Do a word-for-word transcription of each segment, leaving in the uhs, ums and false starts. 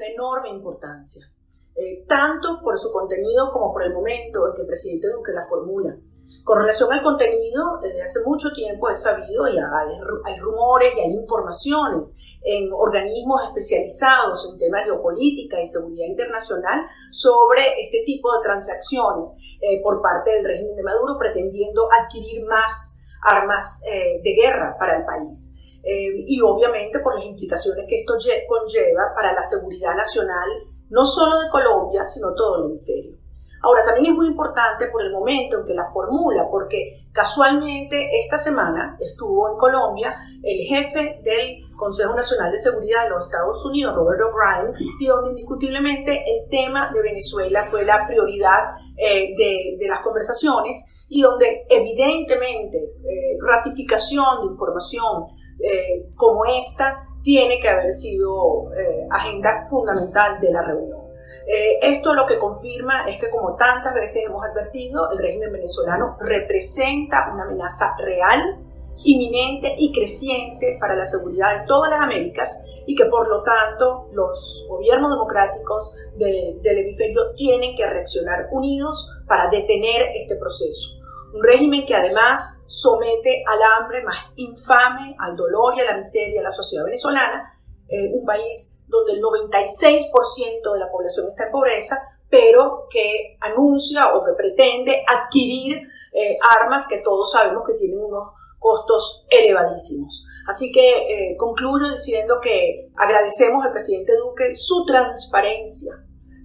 una enorme importancia, eh, tanto por su contenido como por el momento en que el presidente Duque la formula. Con relación al contenido, desde hace mucho tiempo es sabido y hay, hay rumores y hay informaciones en organismos especializados en temas de geopolítica y seguridad internacional sobre este tipo de transacciones eh, por parte del régimen de Maduro, pretendiendo adquirir más armas eh, de guerra para el país. Eh, y obviamente por las implicaciones que esto conlleva para la seguridad nacional, no solo de Colombia, sino todo el hemisferio. Ahora, también es muy importante por el momento en que la formula, porque casualmente esta semana estuvo en Colombia el jefe del Consejo Nacional de Seguridad de los Estados Unidos, Robert O'Brien, y donde indiscutiblemente el tema de Venezuela fue la prioridad eh, de, de las conversaciones y donde evidentemente eh, ratificación de información eh, como esta tiene que haber sido eh, agenda fundamental de la reunión. Eh, esto lo que confirma es que, como tantas veces hemos advertido, el régimen venezolano representa una amenaza real, inminente y creciente para la seguridad de todas las Américas y que, por lo tanto, los gobiernos democráticos de, del hemisferio tienen que reaccionar unidos para detener este proceso. Un régimen que además somete al hambre más infame, al dolor y a la miseria de la sociedad venezolana, eh, un país donde el noventa y seis por ciento de la población está en pobreza, pero que anuncia o que pretende adquirir eh, armas que todos sabemos que tienen unos costos elevadísimos. Así que eh, concluyo diciendo que agradecemos al presidente Duque su transparencia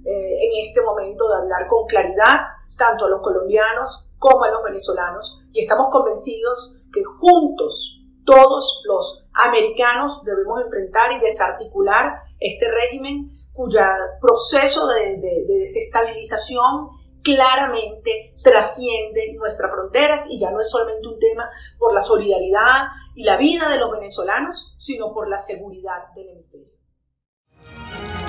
eh, en este momento de hablar con claridad tanto a los colombianos como a los venezolanos, y estamos convencidos que juntos todos los americanos debemos enfrentar y desarticular este régimen cuyo proceso de, de, de desestabilización claramente trasciende nuestras fronteras y ya no es solamente un tema por la solidaridad y la vida de los venezolanos, sino por la seguridad del hemisferio.